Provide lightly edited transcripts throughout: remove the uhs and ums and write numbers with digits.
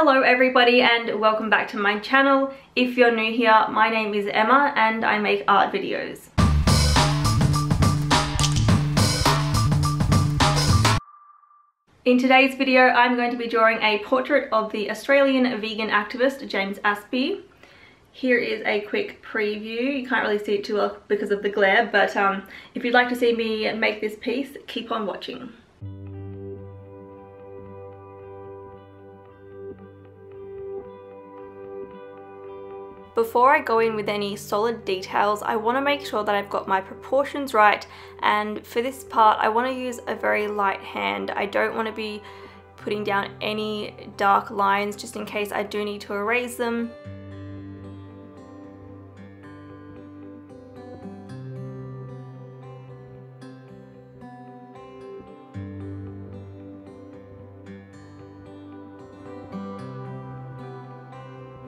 Hello everybody and welcome back to my channel. If you're new here, my name is Emma and I make art videos. In today's video, I'm going to be drawing a portrait of the Australian vegan activist James Aspey. Here is a quick preview. You can't really see it too well because of the glare, but if you'd like to see me make this piece, keep on watching. Before I go in with any solid details, I want to make sure that I've got my proportions right, and for this part I want to use a very light hand. I don't want to be putting down any dark lines just in case I do need to erase them.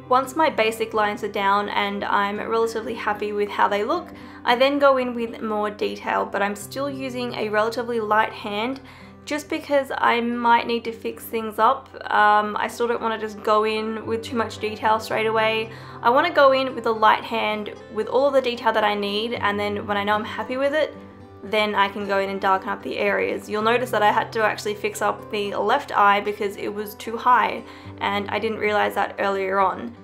Once my basic lines are down and I'm relatively happy with how they look, I then go in with more detail, but I'm still using a relatively light hand just because I might need to fix things up. I still don't want to just go in with too much detail straight away. I want to go in with a light hand with all the detail that I need, and then when I know I'm happy with it, then I can go in and darken up the areas. You'll notice that I had to actually fix up the left eye because it was too high, and I didn't realize that earlier on.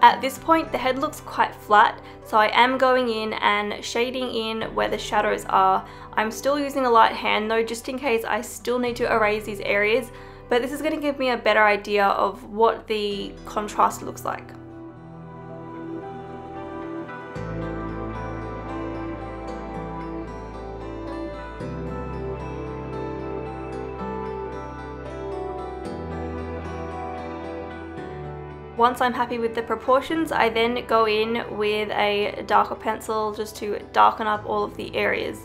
At this point, the head looks quite flat, so I am going in and shading in where the shadows are. I'm still using a light hand though, just in case I still need to erase these areas, but this is going to give me a better idea of what the contrast looks like. Once I'm happy with the proportions, I then go in with a darker pencil just to darken up all of the areas.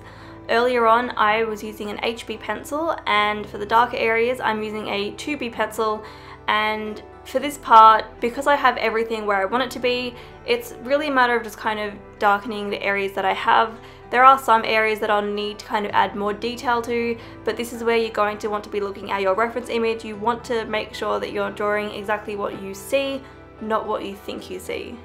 Earlier on, I was using an HB pencil, and for the darker areas, I'm using a 2B pencil. And for this part, because I have everything where I want it to be, it's really a matter of just kind of darkening the areas that I have. There are some areas that I'll need to kind of add more detail to, but this is where you're going to want to be looking at your reference image. You want to make sure that you're drawing exactly what you see, not what you think you see.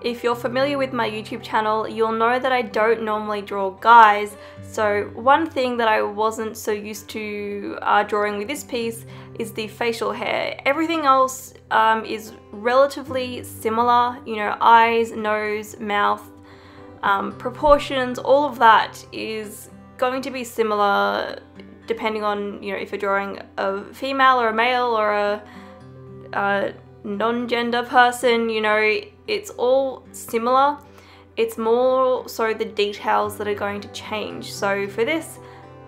If you're familiar with my YouTube channel, you'll know that I don't normally draw guys, so one thing that I wasn't so used to drawing with this piece is the facial hair. Everything else is relatively similar, you know, eyes, nose, mouth, proportions, all of that is going to be similar depending on, you know, if you're drawing a female or a male or a non-gender person. You know, it's all similar. It's more so the details that are going to change. So for this,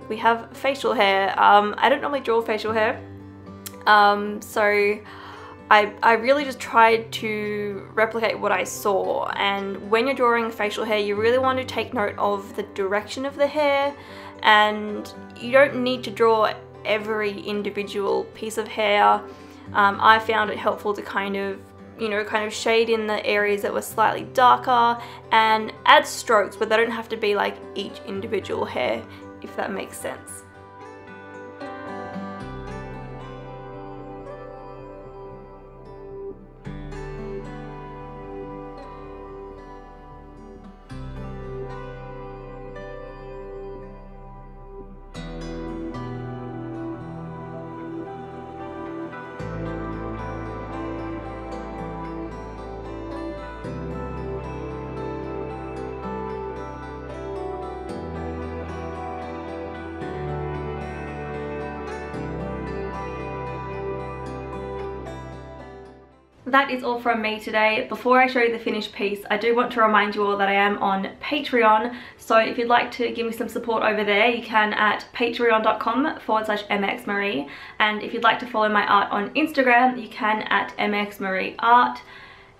we have facial hair. I don't normally draw facial hair, so I really just tried to replicate what I saw. And when you're drawing facial hair, you really want to take note of the direction of the hair, and you don't need to draw every individual piece of hair. I found it helpful to kind of shade in the areas that were slightly darker and add strokes, but they don't have to be like each individual hair, if that makes sense. that is all from me today. Before I show you the finished piece, I do want to remind you all that I am on Patreon, so if you'd like to give me some support over there, you can at patreon.com/mxmarie, and if you'd like to follow my art on Instagram, you can at mxmarieart.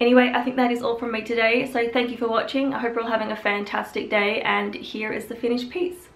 Anyway, I think that is all from me today, so thank you for watching. I hope you're all having a fantastic day, and here is the finished piece.